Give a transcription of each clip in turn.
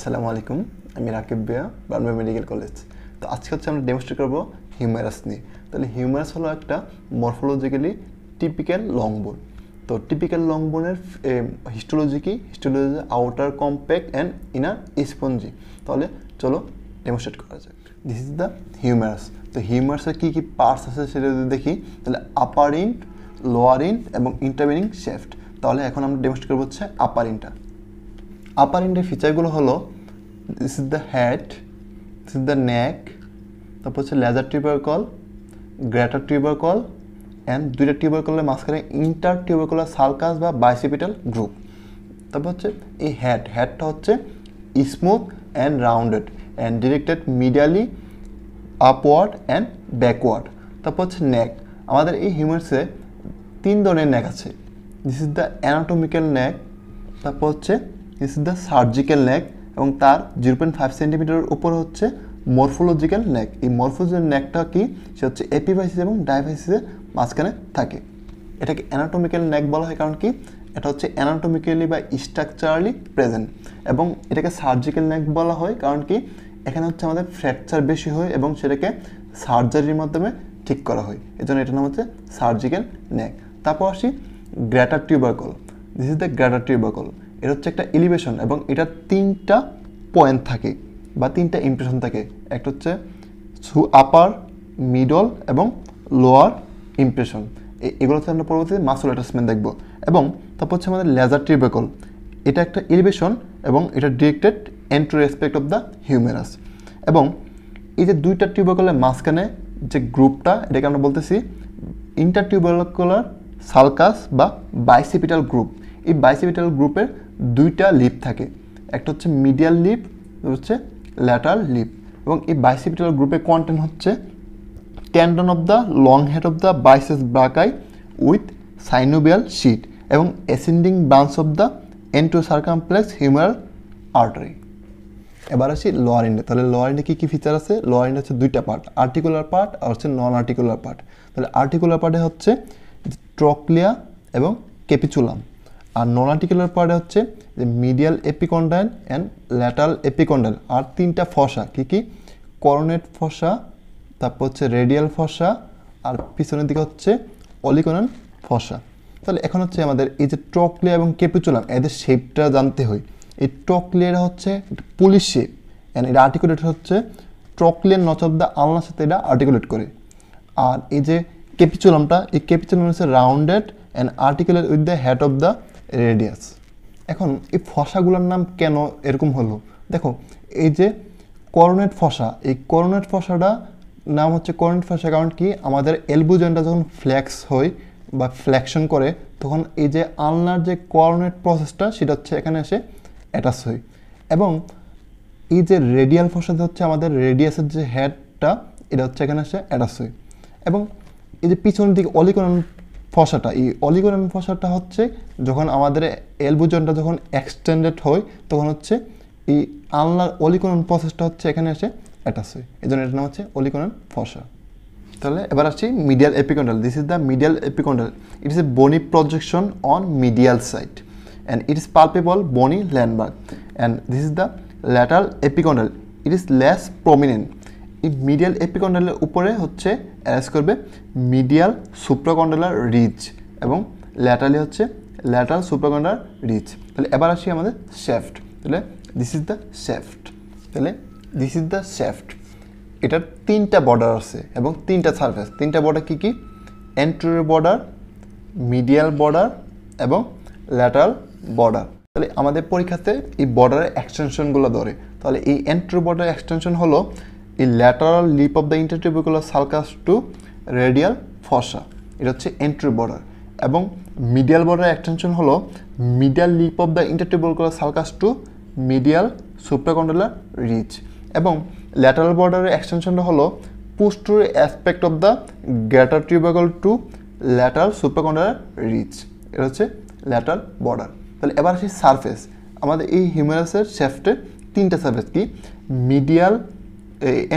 আসসালামু আলাইকুম আমি রাকেব্বিয়া বার্নবি মেডিকেল কলেজ। তো আজকে হচ্ছে আমরা ডেমনস্ট্রেট করব হিউমেরাস নিয়ে। তাহলে হিউমেরাস হলো একটা মরফোলজিক্যালি টিপিক্যাল লং বোন। তো টিপিক্যাল লং বোনের হিস্টোলজি কি? Histology outer compact and inner spongy. তাহলে চলো ডেমনস্ট্রেট করা যাক। This is the humerus. তো হিউমেরাসের কী কী পার্টস আছে সেটা যদি দেখি, তাহলে আপার ইন্ড, লোয়ার ইন্ড এবং ইন্টারভেনিং শ্যাফট। তাহলে এখন আমরা ডেমনস্ট্রেট করবো হচ্ছে আপার ইন্ডটা। আপার ইন্ডের ফিচারগুলো হলো this is the head, this is the neck, তারপর হচ্ছে lesser tubercle, greater tubercle and দুইটা টিউবারকলের মাঝখানে ইন্টারটিউবারকুলার সালকাস বা বাইসিপিটাল গ্রুপ। তারপর হচ্ছে এই হেডটা হচ্ছে smooth and rounded and directed medially upward and backward. তারপর হচ্ছে নেক। আমাদের এই হিউমেরাসে তিন ধরনের নেক আছে। This is the anatomical neck, তারপর হচ্ছে this is the surgical neck এবং তার 0.5 সেন্টিমিটারের উপর হচ্ছে মরফোলজিক্যাল নেক। এই মরফোলজিক্যাল নেকটা কি? সে হচ্ছে এপিভাইসিস এবং ডাইভাইসিসের মাঝখানে থাকে। এটাকে অ্যানাটমিক্যাল নেক বলা হয়, কারণ কি এটা হচ্ছে অ্যানাটমিক্যালি বা স্ট্রাকচারালি প্রেজেন্ট। এবং এটাকে সার্জিক্যাল নেক বলা হয়, কারণ কি এখানে হচ্ছে আমাদের ফ্র্যাকচার বেশি হয় এবং সেটাকে সার্জারির মাধ্যমে ঠিক করা হয়, এজন্য এটার নাম হচ্ছে সার্জিক্যাল নেক। তারপর আসি greater tubercle. This is the greater tubercle. এটা হচ্ছে একটা এলিভেশন এবং এটা তিনটা পয়েন্ট থাকে বা তিনটা ইমপ্রেশন থাকে। একটা হচ্ছে আপার, মিডল এবং লোয়ার ইমপ্রেশন। এগুলো হচ্ছে আমরা পরবর্তীতে মাসল অ্যাটাচমেন্ট দেখব। এবং তারপর হচ্ছে আমাদের লেজার টিউবারকল। এটা একটা এলিভেশন এবং এটা directed antero respect of the humerus. এবং এই যে দুইটা টিউবারকলের মাঝখানে যে গ্রুপটা, এটাকে আমরা বলতেছি ইন্টারটিউবারকুলার সালকাস বা বাইসিপিটাল গ্রুপ। এই বাইসিপিটাল গ্রুপের দুইটা লিপ থাকে, একটা হচ্ছে মিডিয়াল লিপ, হচ্ছে ল্যাটারাল লিপ। এবং এই বাইসিপিটাল গ্রুপের কন্টেন্ট হচ্ছে tendon of the long head of the biceps brachii with synovial sheath এবং ascending branch of the এন্ট্রো-সার্কামফ্লেক্স humeral artery. এবার আসি লোয়ার ইন্ডে। তাহলে লোয়ার ইন্ডে কী কী ফিচার আছে? লোয়ার ইন্ডে হচ্ছে দুইটা পার্ট, আর্টিকুলার পার্ট আর হচ্ছে নন আর্টিকুলার পার্ট। তাহলে আর্টিকুলার পার্টে হচ্ছে ট্রক্লিয়া এবং ক্যাপিচুলাম, আর নন আর্টিকুলার পার্টে হচ্ছে যে medial epicondyle and lateral epicondyle. আর তিনটা ফসা কী কী? করোনয়েড ফসা, তারপর হচ্ছে রেডিয়াল ফসা আর পিছনের দিকে হচ্ছে অলিকোনন ফসা। তাহলে এখন হচ্ছে আমাদের এই যে ট্রক্লিয়া এবং ক্যাপিচুলাম, এদের শেপটা জানতে হয়। এই ট্রক্লিয়াটা হচ্ছে পুলিশ শেপ অ্যান্ড এটা আর্টিকুলেট হচ্ছে ট্রক্লিয়ার নচ অফ দ্য আলনার সাথে এটা আর্টিকুলেট করে। আর এই যে ক্যাপিচুলামটা, এই ক্যাপিচুলাম হচ্ছে rounded and articulate with the head of the radius. এখন এই ফসাগুলোর নাম কেন এরকম হলো? দেখো এই যে করোনয়েড ফসা, এই করোনয়েড ফসাটা নাম হচ্ছে করোনয়েড ফসা কারণ কি আমাদের এলবো জয়েন্টটা যখন ফ্ল্যাক্স হয় বা ফ্ল্যাকশন করে, তখন এই যে আলনার যে করোনয়েড প্রসেসটা সেটা হচ্ছে এখানে এসে অ্যাটাচ হয়। এবং এই যে রেডিয়াল ফসাতে হচ্ছে আমাদের রেডিয়াসের যে হেডটা, এটা হচ্ছে এখানে এসে অ্যাটাচ হয়। এবং এই যে পিছনের দিকে অলিকোনন ফসাটা, এই অলিকোনন ফসাটা হচ্ছে যখন আমাদের এলবো জয়েন্টটা যখন এক্সটেন্ডেড হয়, তখন হচ্ছে এই আলনার অলিকোনন প্রসেসটা হচ্ছে এখানে এসে অ্যাটাচ হয়, এই জন্য এটার নাম হচ্ছে অলিকোনন ফসা। তাহলে এবার আসছি medial epicondyle. This is the medial epicondyle. It is a bony projection on medial side and it is palpable bony landmark, and this is the lateral epicondyle. It is less prominent. In medial epicondyle এর উপরে হচ্ছে arrays করবে medial supracondylar ridge এবং laterally হচ্ছে lateral supracondylar ridge। তাহলে এবার আসি আমাদের shaft। তাহলে this is the shaft, তাহলে this is the shaft। এটার তিনটা বর্ডার আছে এবং তিনটা সারফেস। তিনটা বর্ডার কি কি? anterior border, medial border এবং lateral বর্ডার। তাহলে আমাদের পরীক্ষাতে এই বর্ডারের এক্সটেনশনগুলো ধরে। তাহলে এই এন্ট্রো বর্ডার এক্সটেনশন হলো এই lateral lip of the intertubercular sulcus to radial fossa, এটা হচ্ছে এন্ট্রো বর্ডার। এবং মিডিয়াল বর্ডার এক্সটেনশন হলো medial lip of the intertubercular sulcus to medial supracondylar ridge. এবং ল্যাটারাল বর্ডারের এক্সটেনশনটা হলো posterior aspect of the greater tubercle to lateral supracondylar ridge, এটা হচ্ছে ল্যাটারাল বর্ডার। তাহলে এবার আসি সারফেস। আমাদের এই হিউমেরাসের শ্যাফটে তিনটা সারফেস কি? মিডিয়াল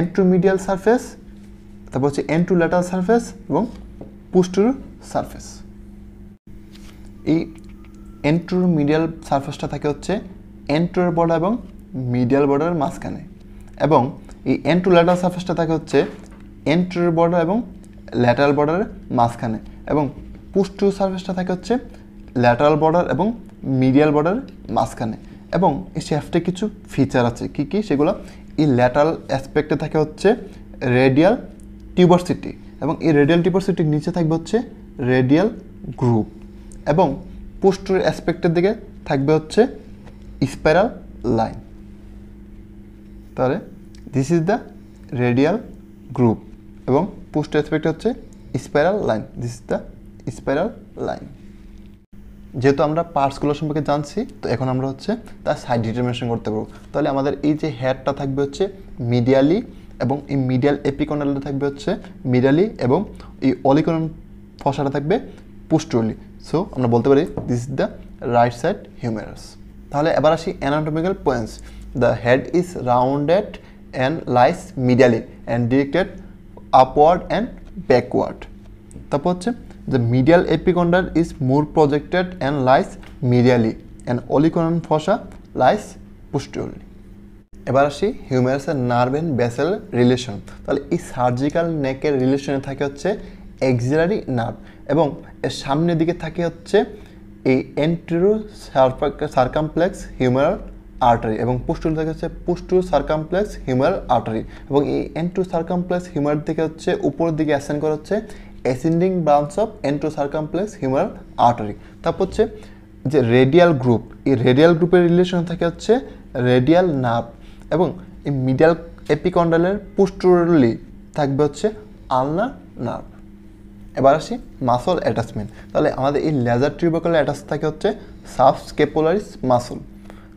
এন্ট্রোমিডিয়াল সারফেস, তারপর হচ্ছে এন্ট্রোল্যাটারাল সারফেস এবং পোস্টেরিয়র সারফেস। এই এন্ট্রোমিডিয়াল সারফেসটা থাকে হচ্ছে এন্ট্রোর বর্ডার এবং মিডিয়াল বর্ডারের মাঝখানে এবং এই অ্যান্ট্রোল্যাটারাল সারফেসটা থাকে হচ্ছে অ্যান্ট্রিয়র বর্ডার এবং ল্যাটারাল বর্ডারের মাঝখানে এবং পোস্টেরিয়র সারফেসটা থাকে হচ্ছে ল্যাটারাল বর্ডার এবং মিডিয়াল বর্ডারের মাঝখানে এবং এই শেফটে কিছু ফিচার আছে কি কি সেগুলো এই ল্যাটারাল অ্যাসপেক্টে থাকে হচ্ছে রেডিয়াল টিউবারসিটি এবং এই রেডিয়াল টিউবারসিটির নিচে থাকবে হচ্ছে রেডিয়াল গ্রুভ এবং পোস্টেরিয়র অ্যাসপেক্টের দিকে থাকবে হচ্ছে স্পাইরাল লাইন। তাহলে this is the radial groove এবং পোস্টেরিয়র অ্যাসপেক্ট হচ্ছে spiral line. This is the spiral line. যেহেতু আমরা পার্টসগুলো সম্পর্কে জানছি তো এখন আমরা হচ্ছে তার সাইড ডিটারমিনেশন করতে পারবো। তাহলে আমাদের এই যে হেডটা থাকবে হচ্ছে মিডিয়ালি এবং এই মিডিয়াল এপিকন্ডাইলটা থাকবে হচ্ছে মিডিয়ালি এবং এই অলিকোনন ফসাটা থাকবে পোস্টেরিয়রলি। সো আমরা বলতে পারি this is the right side humerus. তাহলে এবার আসি anatomical points. The head is rounded and lies medially and directed upward and backward. তারপর হচ্ছে the medial epicondyle is more projected and lies medially and olecranon fossa lies posteriorly। এবার আসি হিউমেরাসের nerve and vessel relation. তাহলে এই surgical নেকের রিলেশনে থাকে হচ্ছে এক্সিলারি নার্ভ এবং এর সামনের দিকে থাকে হচ্ছে এই antero-circumflex humeral artery এবং পোস্টেরিয়র থাকে হচ্ছে posterior-circumflex humeral artery এবং এই antero-circumflex humeral থেকে হচ্ছে উপরের দিকে অ্যাসেন্ড করা হচ্ছে ascending branch of antero-circumflex humeral artery। তারপর হচ্ছে যে রেডিয়াল গ্রুপ, এই রেডিয়াল গ্রুপের রিলেশন থাকে হচ্ছে রেডিয়াল নার্ভ এবং এই মিডিয়াল এপিকন্ডালের পোস্টেরিয়রলি থাকবে হচ্ছে আলনার নার্ভ। এবার আসি মাসল অ্যাটাচমেন্ট। তাহলে আমাদের এই লেজার টিউবারকুলার অ্যাটাচ থাকে হচ্ছে subscapularis মাসল।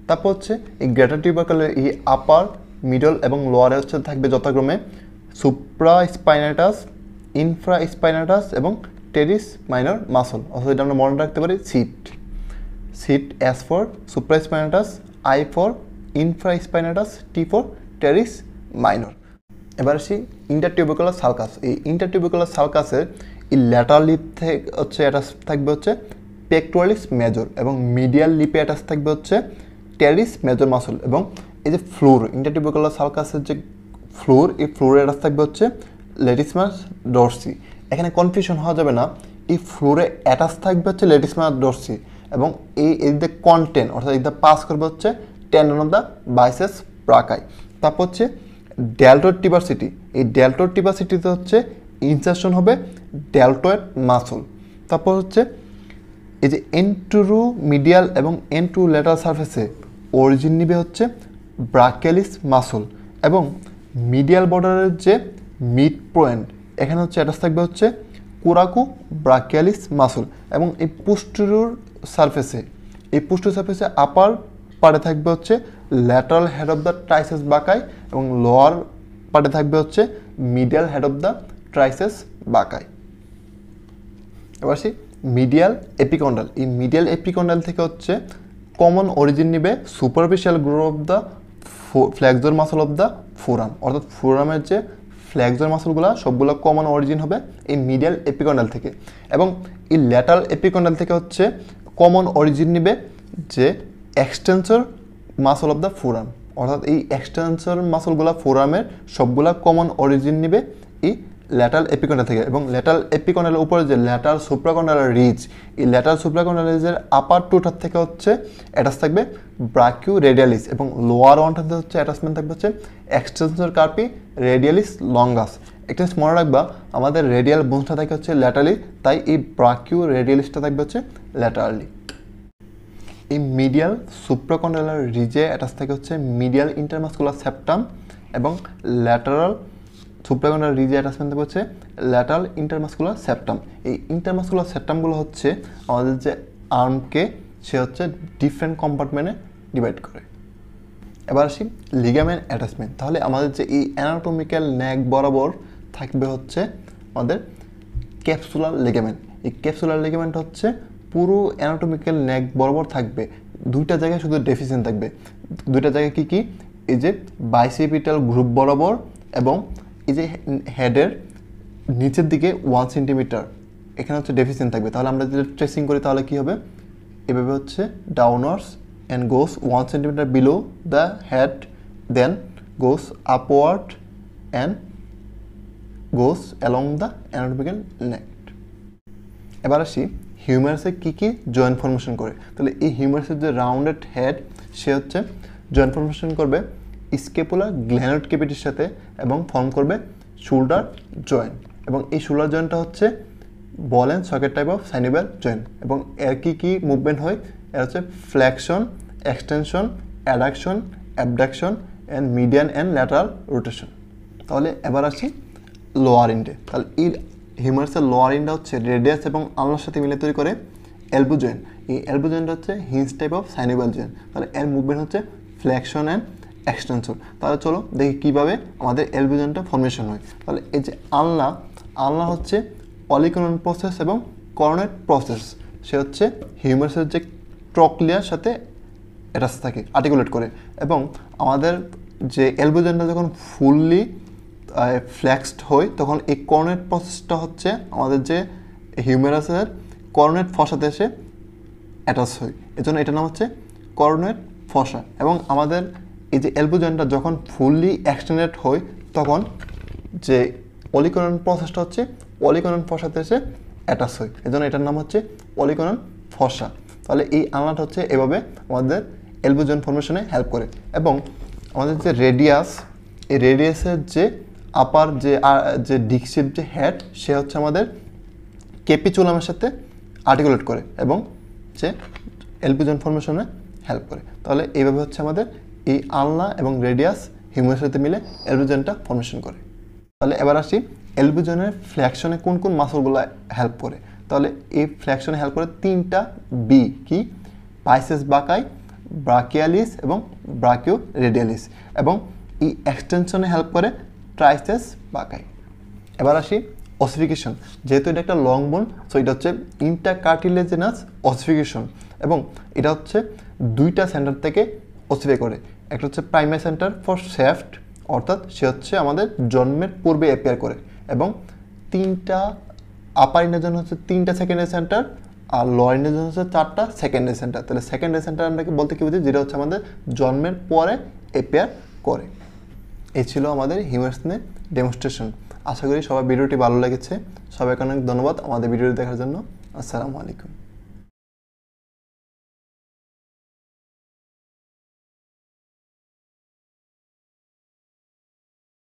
তারপর হচ্ছে এই গ্রেটার টিউবারকুলার এই আপার মিডল এবং লোয়ারে হচ্ছে থাকবে যথাক্রমে supraspinatus, infraspinatus এবং teres minor মাসল। অথবা এটা আমরা মনে রাখতে পারি seat sit S for supraspinatus, I for infraspinatus, T for teres minor। এবার আসি intertubercular sulcus। এই intertubercular sulcusের এই ল্যাটারাল লিপ থেকে হচ্ছে অ্যাটাচ থাকবে হচ্ছে pectoralis major এবং মিডিয়াল লিপে অ্যাটাচ থাকবে হচ্ছে teres major মাসল এবং এই যে ফ্লোর intertubercular sulcusের যে ফ্লোর এই ফ্লোরে অ্যাটাচ থাকবে হচ্ছে ল্যাটিসিমাস ডরসি। এখানে কনফিউশন হওয়া যাবে না, এই ফ্লোরে অ্যাটাচ থাকবে হচ্ছে ল্যাটিসিমাস ডরসি এবং এই এদিকে কন্টেন্ট অর্থাৎ এদিকে পাস করবে হচ্ছে tendon of the biceps brachii. তারপর হচ্ছে ডেলটয়েড টিউবারসিটি, এই ডেলটয়েড টিউবারসিটিতে হচ্ছে ইনসারশন হবে ডেলটয়েড মাসল। তারপর হচ্ছে এই যে এন্ট্রো মিডিয়াল এবং এন্ট্রো ল্যাটারাল সারফেসে অরিজিন নিবে হচ্ছে ব্রাচিয়ালিস মাসল এবং মিডিয়াল বর্ডারের যে মিড পয়েন্ট এখানে হচ্ছে অ্যাটাচ থাকবে হচ্ছে ব্রাচিয়ালিস মাসল এবং এই পোস্টেরিয়র সারফেসে আপার পার্টে থাকবে হচ্ছে lateral head of the triceps brachii এবং লোয়ার পার্টে থাকবে হচ্ছে medial head of the triceps brachii. এবার আসি মিডিয়াল এপিকন্ডাল। এই মিডিয়াল এপিকন্ডাল থেকে হচ্ছে কমন অরিজিন নিবে superficial group of the flexor muscle of the forearm অর্থাৎ ফোরামের যে ফ্লেক্সর মাসলগুলো সবগুলো কমন অরিজিন হবে এই মিডিয়াল এপিকন্ডাল থেকে এবং এই ল্যাটারাল এপিকন্ডাল থেকে হচ্ছে কমন অরিজিন নিবে যে extensor muscle of the forearm অর্থাৎ এই এক্সটেন্সর মাসলগুলো ফোরামের সবগুলো কমন অরিজিন নিবে এই ল্যাটারাল এপিকন্ডাল থেকে এবং ল্যাটারাল এপিকন্ডালের উপরে যে ল্যাটারাল সুপ্রাকন্ডালার রিজ এই ল্যাটারাল সুপ্রাকন্ডালার রিজের আপার টুটার থেকে হচ্ছে অ্যাটাচ থাকবে ব্রাচিওরেডিয়ালিস এবং লোয়ার ওয়ানটাতে হচ্ছে অ্যাটাচমেন্ট থাকবে হচ্ছে এক্সটেন্সর কার্পি রেডিয়ালিস লঙ্গাস। একটা মনে রাখবা আমাদের রেডিয়াল বোনসটা থাকে হচ্ছে ল্যাটারালি, তাই এই ব্রাচিওরেডিয়ালিসটা থাকবে হচ্ছে ল্যাটারালি। এই মিডিয়াল সুপ্রাকন্ডালার রিজে অ্যাটাচ থাকে হচ্ছে মিডিয়াল ইন্টারমাসকুলার সেপ্টাম এবং ল্যাটারাল সুপ্রাকন্ডালার রিজে অ্যাটাচমেন্ট হচ্ছে ল্যাটারাল ইন্টারমাসকুলার সেপ্টাম। এই ইন্টারমাসকুলার সেপ্টামগুলো হচ্ছে আমাদের যে আর্মকে সে হচ্ছে ডিফারেন্ট কম্পার্টমেন্টে ডিভাইড করে। এবার আসি লিগামেন্ট অ্যাটাচমেন্ট। তাহলে আমাদের যে এই অ্যানাটমিক্যাল নেক বরাবর থাকবে হচ্ছে আমাদের ক্যাপসুলার লিগামেন্ট। এই ক্যাপসুলার লিগামেন্ট হচ্ছে পুরো অ্যানাটমিক্যাল নেক বরাবর থাকবে, দুইটা জায়গায় শুধু ডেফিসিয়েন্ট থাকবে। দুইটা জায়গায় কি কি? এই যে বাইসিপিটাল গ্রুভ বরাবর এবং এই যে হেডের নিচের দিকে 1 সেন্টিমিটার এখানে হচ্ছে ডেফিসিয়েন্ট থাকবে। তাহলে আমরা যদি ট্রেসিং করি তাহলে কি হবে, এভাবে হচ্ছে downwards and goes 1 cm below the head, then goes upward and goes along the anatomical neck. এবার আসি হিউমারাসে কি কি জয়েন্ট ফর্মেশন করে। তাহলে এই হিউমারাসের যে রাউন্ডেড হেড সে হচ্ছে জয়েন্ট ফর্মেশন করবে স্ক্যাপুলা গ্ল্যানোড ক্যাভিটির সাথে এবং ফর্ম করবে শোল্ডার জয়েন্ট, এবং এই শোল্ডার জয়েন্টটা হচ্ছে ball and socket type of synovial joint. এবং এর কি কি মুভমেন্ট হয়, এর হচ্ছে flexion, extension, adduction, abduction and median and lateral rotation. তাহলে এবার আসি লোয়ার ইন্ডে। তাহলে এই হিউমারাসের লোয়ার ইন্ডটা হচ্ছে রেডিয়াস এবং আলনার সাথে মিলে তৈরি করে এলবো জয়েন্ট। এই এলবো জয়েন্টটা হচ্ছে hinge type of synovial joint. তাহলে এর মুভমেন্ট হচ্ছে ফ্লেকশন অ্যান্ড এক্সটেনশন। তাহলে চলো দেখি কীভাবে আমাদের এলবো জয়েন্টটা ফর্মেশন হয়। তাহলে এই যে আলনা, আলনা হচ্ছে অলেক্রানন প্রসেস এবং করোনয়েড প্রসেস, সে হচ্ছে হিউমারাসের যে ট্রোক্লিয়ার সাথে অ্যাটাচ থাকে আর্টিকুলেট করে, এবং আমাদের যে এলবো জয়েন্টটা যখন ফুললি ফ্ল্যাক্সড হয় তখন এই করোনয়েড প্রসেসটা হচ্ছে আমাদের যে হিউমেরাসের করোনয়েড ফসাতে এসে অ্যাটাচ হয়, এজন্য এটার নাম হচ্ছে করোনয়েড ফসা। এবং আমাদের এই যে এলবো জয়েন্টটা যখন ফুললি এক্সটেন্ডেড হয় তখন যে অলিকোনন প্রসেসটা হচ্ছে অলিকোনন ফসাতে এসে অ্যাটাচ হয়, এজন্য এটার নাম হচ্ছে অলিকোনন ফসা। তাহলে এই আলনাটা হচ্ছে এভাবে আমাদের এলবো জয়েন্ট ফর্মেশনে হেল্প করে। এবং আমাদের যে রেডিয়াস, এই রেডিয়াসের যে আপার যে ডিকশিপ যে হেড সে হচ্ছে আমাদের ক্যাপিচুলামের সাথে আর্টিকুলেট করে এবং যে এলবো জয়েন্ট ফর্মেশনে হেল্প করে। তাহলে এইভাবে হচ্ছে আমাদের এই আলনা এবং রেডিয়াস হিউমারাসের সাথে মিলে এলবো জয়েন্টটা ফর্মেশন করে। তাহলে এবার আসি এলবো জয়েন্টের ফ্ল্যাকশনে কোন কোন মাসলগুলো হেল্প করে। তাহলে এই ফ্ল্যাকশনে হেল্প করে তিনটা বি, কি বাইসেস ব্রাকাই, ব্রাকিয়ালিস এবং ব্রাকিওরেডিয়ালিস, এবং এই এক্সটেনশনে হেল্প করে ট্রাইসেস ব্রাকাই। এবার আসি অসিফিকেশন, যেহেতু এটা একটা লং বোন সো এটা হচ্ছে ইন্টারকার্টিলেজিনাস অসিফিকেশন, এবং এটা হচ্ছে দুইটা সেন্টার থেকে অসিফাই করে। একটা হচ্ছে প্রাইমারি সেন্টার ফর শ্যাফট, অর্থাৎ সে হচ্ছে আমাদের জন্মের পূর্বে অ্যাপিয়ার করে, এবং তিনটা আপার ইন্ডের জন্য হচ্ছে তিনটা সেকেন্ডারি সেন্টার আর লোয়ার ইন্ডের জন্য হচ্ছে চারটা সেকেন্ডারি সেন্টার। তাহলে সেকেন্ডারি সেন্টার আমরা কি বলতে কি বুঝি, যেটা হচ্ছে আমাদের জন্মের পরে অ্যাপিয়ার করে। এই ছিল আমাদের হিউমারাস নিয়ে ডেমনস্ট্রেশন। আশা করি সবার ভিডিওটি ভালো লেগেছে। সবাইকে অনেক ধন্যবাদ আমাদের ভিডিওটি দেখার জন্য। আসসালামু আলাইকুম।